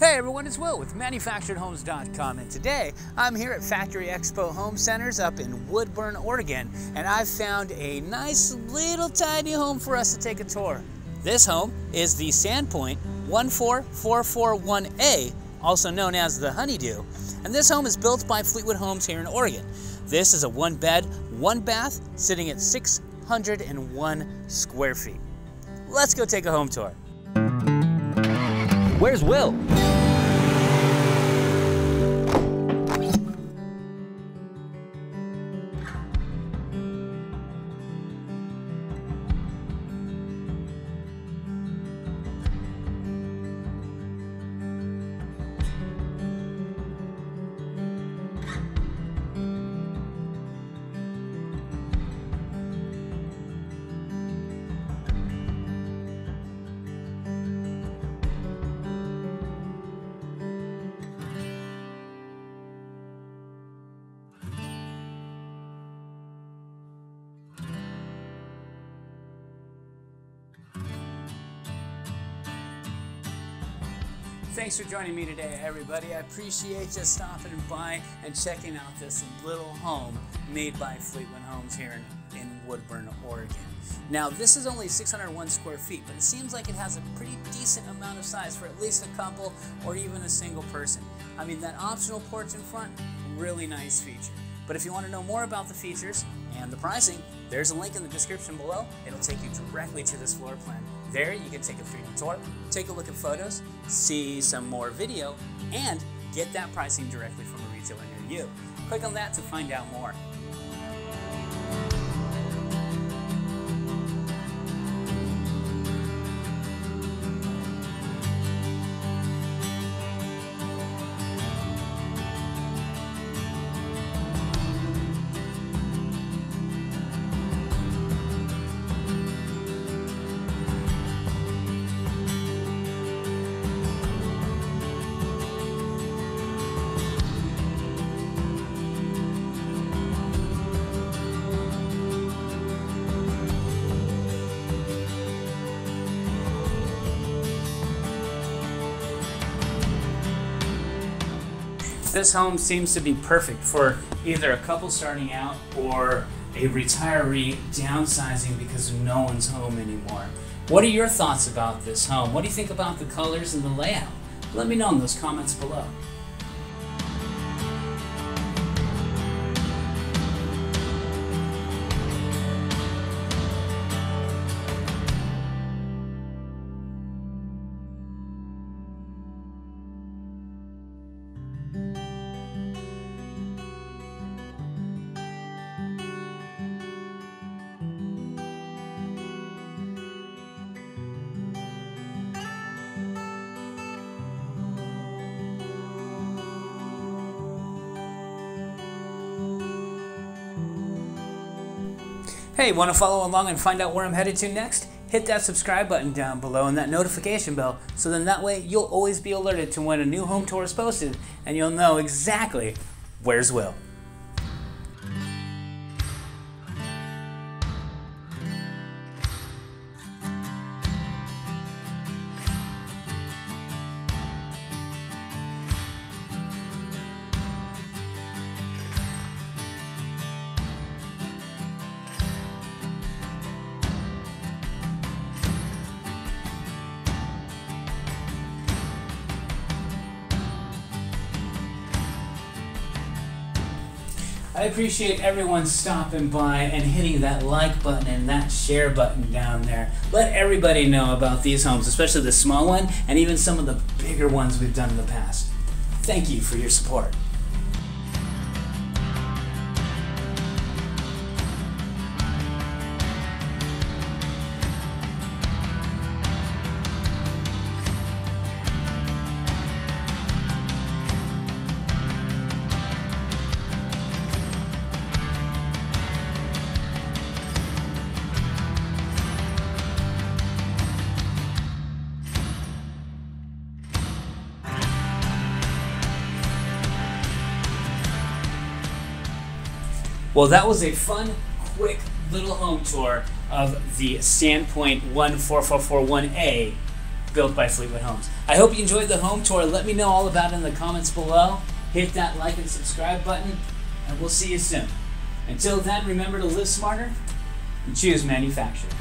Hey everyone, it's Will with ManufacturedHomes.com, and today I'm here at Factory Expo Home Centers up in Woodburn, Oregon, and I've found a nice little tiny home for us to take a tour. This home is the Sandpoint 14441A, also known as the Honeydew, and this home is built by Fleetwood Homes here in Oregon. This is a one bed, one bath, sitting at 601 square feet. Let's go take a home tour. Where's Will? Thanks for joining me today, everybody. I appreciate you stopping by and checking out this little home made by Fleetwood Homes here in Woodburn, Oregon. Now, this is only 601 square feet, but it seems like it has a pretty decent amount of size for at least a couple or even a single person. I mean, that optional porch in front, really nice feature. But if you want to know more about the features and the pricing, there's a link in the description below. It'll take you directly to this floor plan. There, you can take a free tour, take a look at photos, see some more video, and get that pricing directly from a retailer near you. Click on that to find out more. This home seems to be perfect for either a couple starting out or a retiree downsizing because no one's home anymore. What are your thoughts about this home? What do you think about the colors and the layout? Let me know in those comments below. Hey, want to follow along and find out where I'm headed to next? Hit that subscribe button down below and that notification bell, so then that way you'll always be alerted to when a new home tour is posted and you'll know exactly where's Will. I appreciate everyone stopping by and hitting that like button and that share button down there. Let everybody know about these homes, especially the small one and even some of the bigger ones we've done in the past. Thank you for your support. Well, that was a fun, quick little home tour of the Sandpoint 14441A built by Fleetwood Homes. I hope you enjoyed the home tour. Let me know all about it in the comments below. Hit that like and subscribe button, and we'll see you soon. Until then, remember to live smarter and choose manufactured.